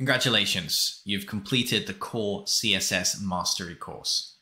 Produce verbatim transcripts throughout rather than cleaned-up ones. Congratulations, you've completed the core C S S mastery course.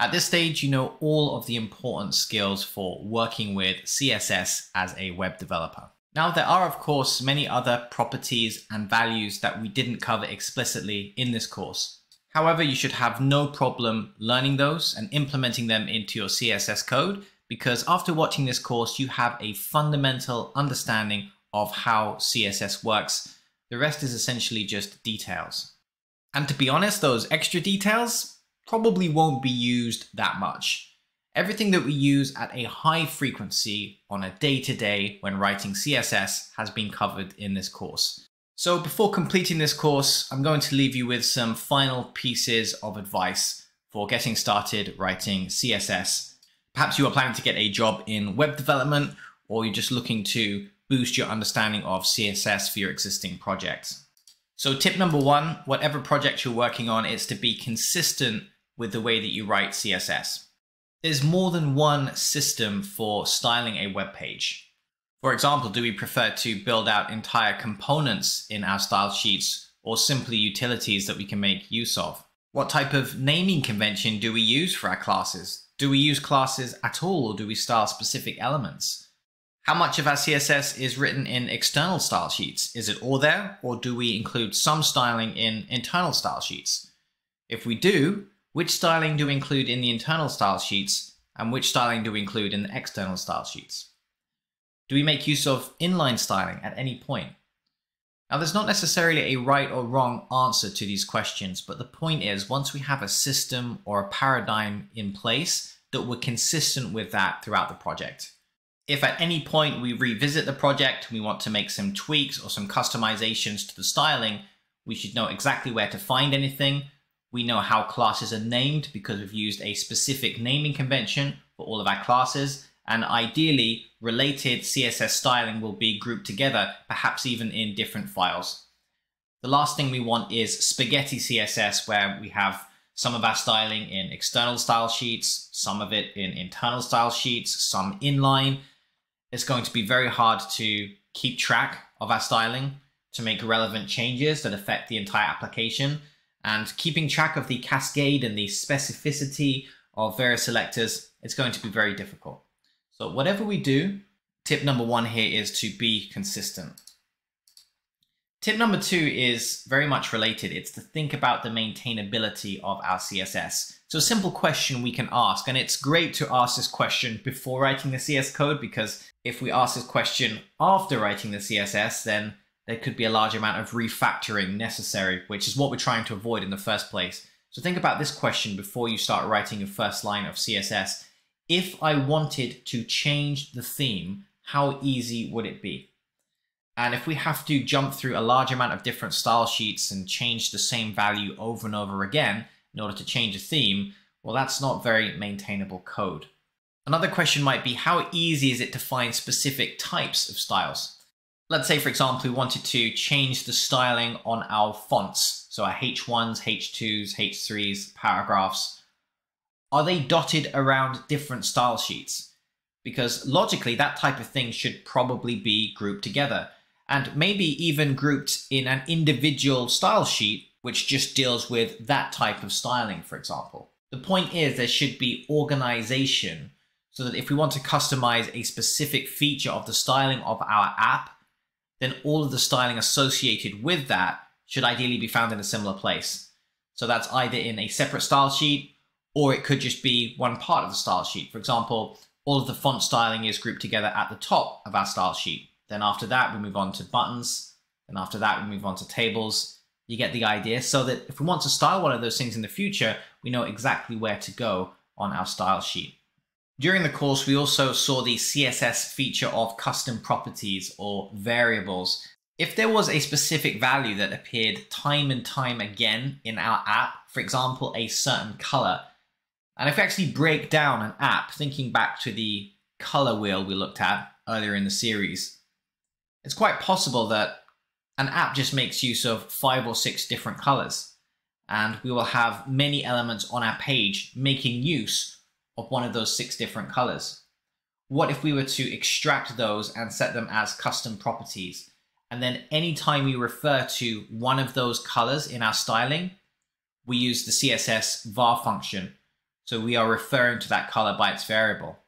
At this stage, you know all of the important skills for working with C S S as a web developer. Now, there are, of course, many other properties and values that we didn't cover explicitly in this course. However, you should have no problem learning those and implementing them into your C S S code, because after watching this course, you have a fundamental understanding of how C S S works. The rest is essentially just details. And to be honest, those extra details probably won't be used that much. Everything that we use at a high frequency on a day-to-day when writing C S S has been covered in this course. So before completing this course, I'm going to leave you with some final pieces of advice for getting started writing C S S. Perhaps you are planning to get a job in web development, or you're just looking to boost your understanding of C S S for your existing projects. So tip number one, whatever project you're working on is to be consistent with the way that you write C S S. There's more than one system for styling a web page. For example, do we prefer to build out entire components in our style sheets or simply utilities that we can make use of? What type of naming convention do we use for our classes? Do we use classes at all, or do we style specific elements? How much of our C S S is written in external style sheets? Is it all there, or do we include some styling in internal style sheets? If we do, which styling do we include in the internal style sheets, and which styling do we include in the external style sheets? Do we make use of inline styling at any point? Now, there's not necessarily a right or wrong answer to these questions, but the point is, once we have a system or a paradigm in place, that we're consistent with that throughout the project. If at any point we revisit the project, we want to make some tweaks or some customizations to the styling, we should know exactly where to find anything. We know how classes are named because we've used a specific naming convention for all of our classes. And ideally, related C S S styling will be grouped together, perhaps even in different files. The last thing we want is spaghetti C S S, where we have some of our styling in external style sheets, some of it in internal style sheets, some inline. It's going to be very hard to keep track of our styling, to make relevant changes that affect the entire application, and keeping track of the cascade and the specificity of various selectors, it's going to be very difficult. So whatever we do, tip number one here is to be consistent. Tip number two is very much related. It's to think about the maintainability of our C S S. So a simple question we can ask, and it's great to ask this question before writing the C S code, because if we ask this question after writing the C S S, then there could be a large amount of refactoring necessary, which is what we're trying to avoid in the first place. So think about this question before you start writing your first line of C S S. If I wanted to change the theme, how easy would it be? And if we have to jump through a large amount of different style sheets and change the same value over and over again in order to change a theme, well, that's not very maintainable code. Another question might be, how easy is it to find specific types of styles? Let's say, for example, we wanted to change the styling on our fonts. So our H ones, H twos, H threes, paragraphs. Are they dotted around different style sheets? Because logically, that type of thing should probably be grouped together, and maybe even grouped in an individual style sheet, which just deals with that type of styling, for example. The point is, there should be organization, so that if we want to customize a specific feature of the styling of our app, then all of the styling associated with that should ideally be found in a similar place. So that's either in a separate style sheet, or it could just be one part of the style sheet. For example, all of the font styling is grouped together at the top of our style sheet. Then after that, we move on to buttons. And after that, we move on to tables. You get the idea, so that if we want to style one of those things in the future, we know exactly where to go on our style sheet. During the course, we also saw the C S S feature of custom properties or variables. If there was a specific value that appeared time and time again in our app, for example, a certain color, and if we actually break down an app, thinking back to the color wheel we looked at earlier in the series, it's quite possible that an app just makes use of five or six different colors, and we will have many elements on our page making use of one of those six different colors. What if we were to extract those and set them as custom properties, And then anytime we refer to one of those colors in our styling, we use the C S S var function. So we are referring to that color by its variable.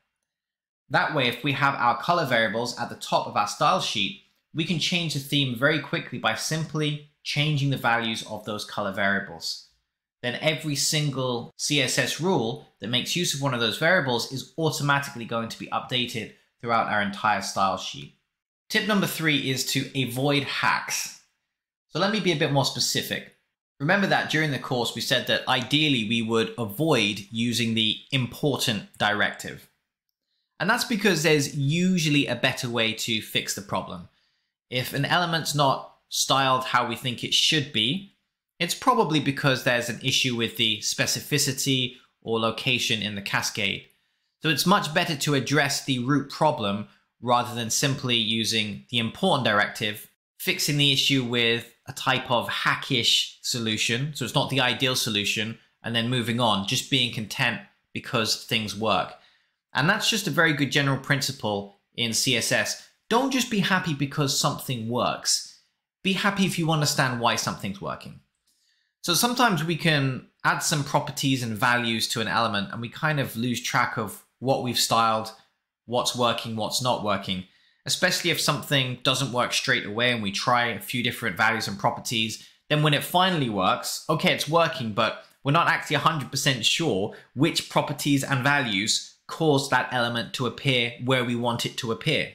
That way, if we have our color variables at the top of our style sheet, we can change the theme very quickly by simply changing the values of those color variables. Then every single C S S rule that makes use of one of those variables is automatically going to be updated throughout our entire style sheet. Tip number three is to avoid hacks. So let me be a bit more specific. Remember that during the course, we said that ideally we would avoid using the important directive. And that's because there's usually a better way to fix the problem. If an element's not styled how we think it should be, it's probably because there's an issue with the specificity or location in the cascade. So it's much better to address the root problem rather than simply using the important directive, fixing the issue with a type of hackish solution, so it's not the ideal solution, and then moving on, just being content because things work. And that's just a very good general principle in C S S. Don't just be happy because something works. Be happy if you understand why something's working. So sometimes we can add some properties and values to an element and we kind of lose track of what we've styled, what's working, what's not working, especially if something doesn't work straight away and we try a few different values and properties. Then when it finally works, okay, it's working, but we're not actually one hundred percent sure which properties and values caused that element to appear where we want it to appear.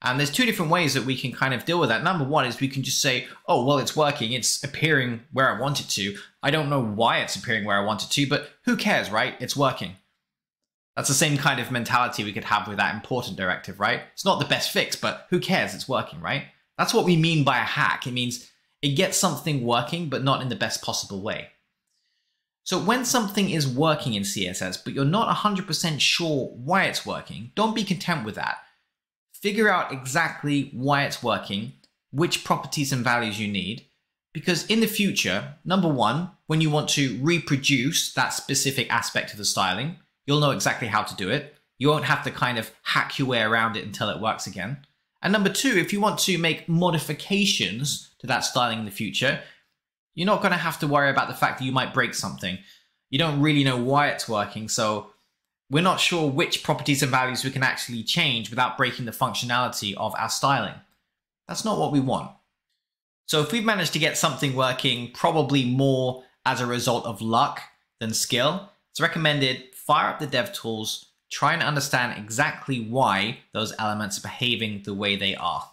And there's two different ways that we can kind of deal with that. Number one is we can just say, oh, well, it's working. It's appearing where I want it to. I don't know why it's appearing where I want it to, but who cares, right? It's working. That's the same kind of mentality we could have with that important directive, right? It's not the best fix, but who cares? It's working, right? That's what we mean by a hack. It means it gets something working, but not in the best possible way. So when something is working in C S S, but you're not one hundred percent sure why it's working, don't be content with that. Figure out exactly why it's working, which properties and values you need, because in the future, number one, when you want to reproduce that specific aspect of the styling, you'll know exactly how to do it. You won't have to kind of hack your way around it until it works again. And number two, if you want to make modifications to that styling in the future, you're not going to have to worry about the fact that you might break something. You don't really know why it's working, so we're not sure which properties and values we can actually change without breaking the functionality of our styling. That's not what we want. So if we've managed to get something working, probably more as a result of luck than skill, it's recommended fire up the DevTools, try and understand exactly why those elements are behaving the way they are.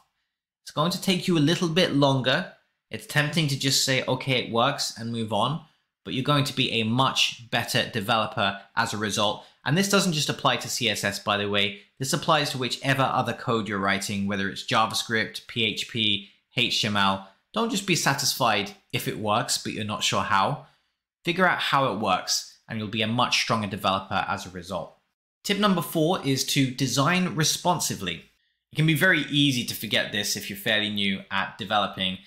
It's going to take you a little bit longer. It's tempting to just say, okay, it works and move on, but you're going to be a much better developer as a result. And this doesn't just apply to C S S, by the way. This applies to whichever other code you're writing, whether it's JavaScript, P H P, H T M L. Don't just be satisfied if it works, but you're not sure how. Figure out how it works, and you'll be a much stronger developer as a result. Tip number four is to design responsively. It can be very easy to forget this if you're fairly new at developing,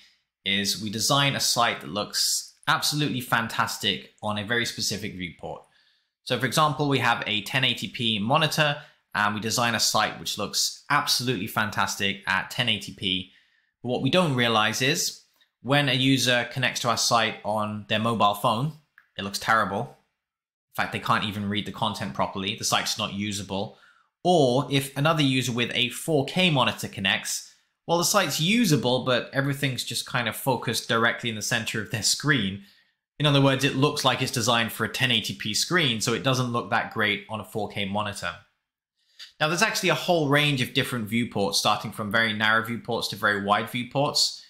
is we design a site that looks absolutely fantastic on a very specific viewport. So for example, we have a ten eighty p monitor and we design a site which looks absolutely fantastic at ten eighty p. But what we don't realize is when a user connects to our site on their mobile phone, it looks terrible. In fact, they can't even read the content properly. The site's not usable. Or if another user with a four K monitor connects, well, the site's usable, but everything's just kind of focused directly in the center of their screen. In other words, it looks like it's designed for a ten eighty p screen, so it doesn't look that great on a four K monitor. Now, there's actually a whole range of different viewports, starting from very narrow viewports to very wide viewports.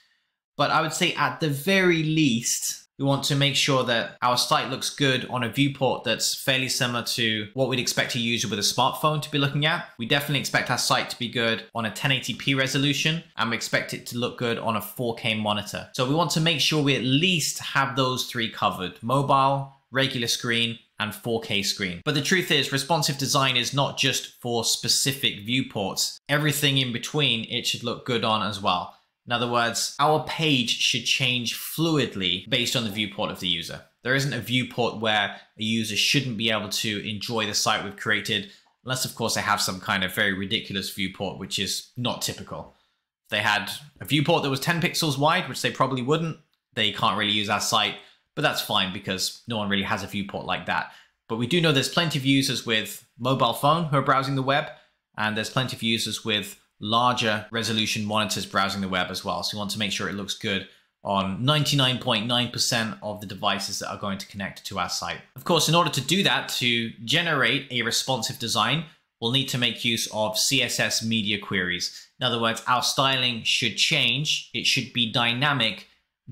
But I would say at the very least, we want to make sure that our site looks good on a viewport that's fairly similar to what we'd expect a user with a smartphone to be looking at. We definitely expect our site to be good on a ten eighty p resolution, and we expect it to look good on a four K monitor. So we want to make sure we at least have those three covered: mobile, regular screen, and four K screen. But the truth is, responsive design is not just for specific viewports. Everything in between, it should look good on as well. In other words, our page should change fluidly based on the viewport of the user. There isn't a viewport where a user shouldn't be able to enjoy the site we've created, unless of course they have some kind of very ridiculous viewport, which is not typical. They had a viewport that was ten pixels wide, which they probably wouldn't. They can't really use our site, but that's fine because no one really has a viewport like that. But we do know there's plenty of users with mobile phone who are browsing the web, and there's plenty of users with larger resolution monitors browsing the web as well. So we want to make sure it looks good on ninety-nine point nine percent of the devices that are going to connect to our site. Of course, in order to do that, to generate a responsive design, we'll need to make use of C S S media queries. In other words, our styling should change. It should be dynamic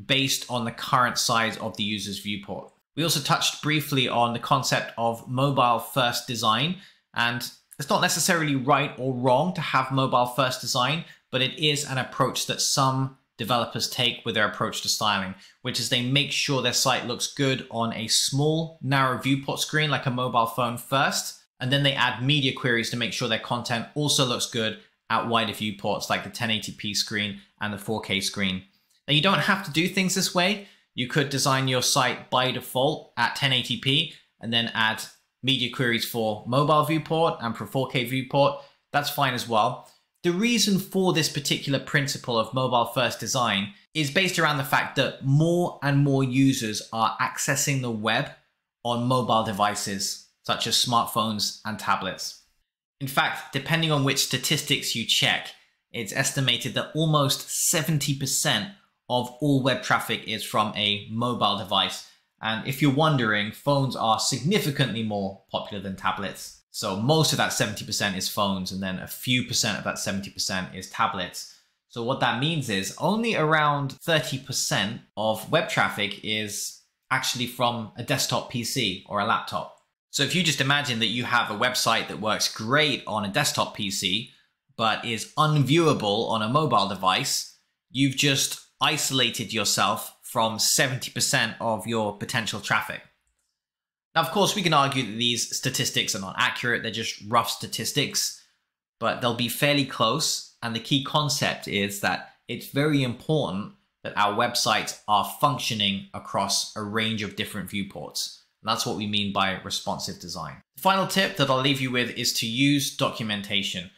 based on the current size of the user's viewport. We also touched briefly on the concept of mobile first design, and it's not necessarily right or wrong to have mobile first design, but it is an approach that some developers take with their approach to styling, which is they make sure their site looks good on a small, narrow viewport screen like a mobile phone first, and then they add media queries to make sure their content also looks good at wider viewports like the ten eighty p screen and the four K screen. Now, you don't have to do things this way. You could design your site by default at ten eighty p and then add media queries for mobile viewport and for four K viewport. That's fine as well. The reason for this particular principle of mobile first design is based around the fact that more and more users are accessing the web on mobile devices, such as smartphones and tablets. In fact, depending on which statistics you check, it's estimated that almost seventy percent of all web traffic is from a mobile device. And if you're wondering, phones are significantly more popular than tablets. So most of that seventy percent is phones, and then a few percent of that seventy percent is tablets. So what that means is only around thirty percent of web traffic is actually from a desktop P C or a laptop. So if you just imagine that you have a website that works great on a desktop P C, but is unviewable on a mobile device, you've just isolated yourself from seventy percent of your potential traffic. Now, of course, we can argue that these statistics are not accurate. They're just rough statistics, but they'll be fairly close. And the key concept is that it's very important that our websites are functioning across a range of different viewports. And that's what we mean by responsive design. The final tip that I'll leave you with is to use documentation.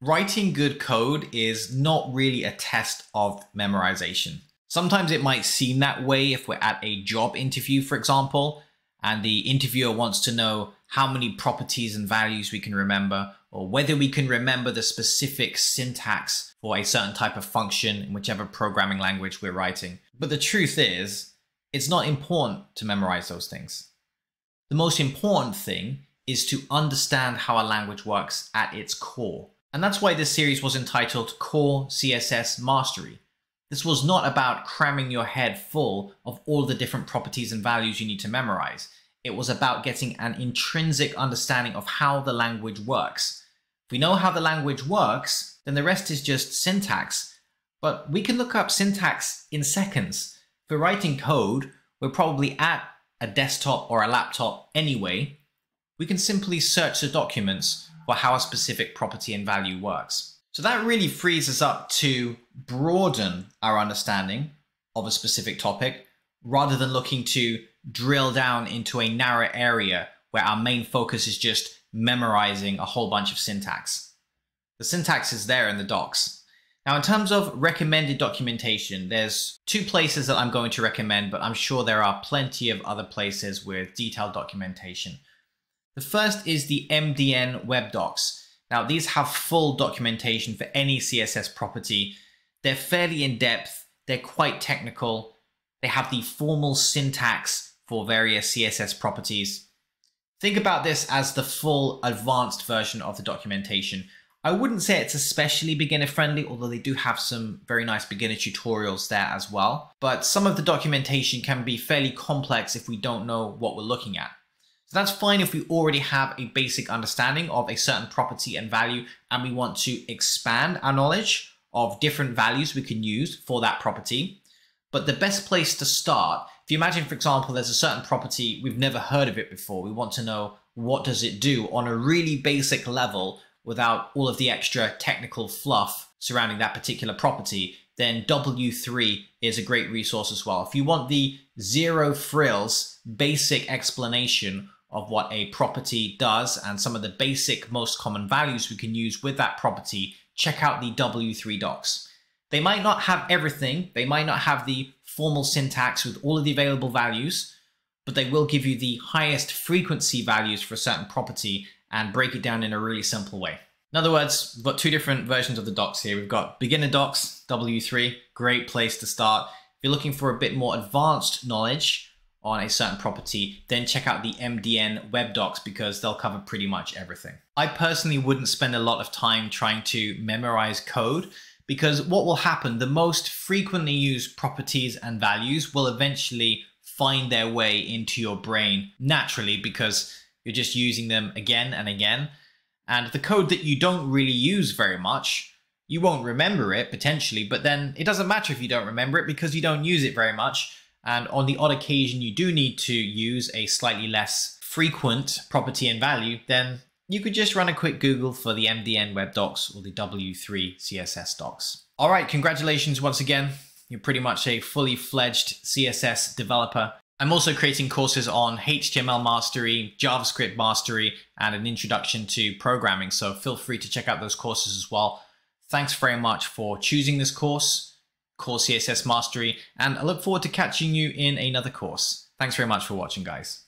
Writing good code is not really a test of memorization. Sometimes it might seem that way if we're at a job interview, for example, and the interviewer wants to know how many properties and values we can remember, or whether we can remember the specific syntax for a certain type of function in whichever programming language we're writing. But the truth is, it's not important to memorize those things. The most important thing is to understand how a language works at its core. And that's why this series was entitled Core C S S Mastery. This was not about cramming your head full of all the different properties and values you need to memorize. It was about getting an intrinsic understanding of how the language works. If we know how the language works, then the rest is just syntax. But we can look up syntax in seconds. If we're writing code, we're probably at a desktop or a laptop anyway. We can simply search the documents for how a specific property and value works. So that really frees us up to broaden our understanding of a specific topic, rather than looking to drill down into a narrow area where our main focus is just memorizing a whole bunch of syntax. The syntax is there in the docs. Now, in terms of recommended documentation, there's two places that I'm going to recommend, but I'm sure there are plenty of other places with detailed documentation. The first is the M D N web docs. Now, these have full documentation for any C S S property. They're fairly in-depth, they're quite technical, they have the formal syntax for various C S S properties. Think about this as the full advanced version of the documentation. I wouldn't say it's especially beginner-friendly, although they do have some very nice beginner tutorials there as well. But some of the documentation can be fairly complex if we don't know what we're looking at. So that's fine if we already have a basic understanding of a certain property and value, and we want to expand our knowledge of different values we can use for that property. But the best place to start, if you imagine, for example, there's a certain property, we've never heard of it before. We want to know what does it do on a really basic level without all of the extra technical fluff surrounding that particular property, then W three is a great resource as well. If you want the zero frills basic explanation of what a property does and some of the basic most common values we can use with that property, check out the W three docs. They might not have everything. They might not have the formal syntax with all of the available values, but they will give you the highest frequency values for a certain property and break it down in a really simple way. In other words, we've got two different versions of the docs here. We've got beginner docs, W three, great place to start. If you're looking for a bit more advanced knowledge on a certain property, then check out the M D N web docs because they'll cover pretty much everything. I personally wouldn't spend a lot of time trying to memorize code because what will happen, the most frequently used properties and values will eventually find their way into your brain naturally because you're just using them again and again. And the code that you don't really use very much, you won't remember it potentially, but then it doesn't matter if you don't remember it because you don't use it very much. And on the odd occasion you do need to use a slightly less frequent property and value, then you could just run a quick Google for the M D N web docs or the W three C S S docs. All right, congratulations once again. You're pretty much a fully fledged C S S developer. I'm also creating courses on H T M L mastery, JavaScript mastery, and an introduction to programming. So feel free to check out those courses as well. Thanks very much for choosing this course, Core C S S Mastery, and I look forward to catching you in another course. Thanks very much for watching, guys.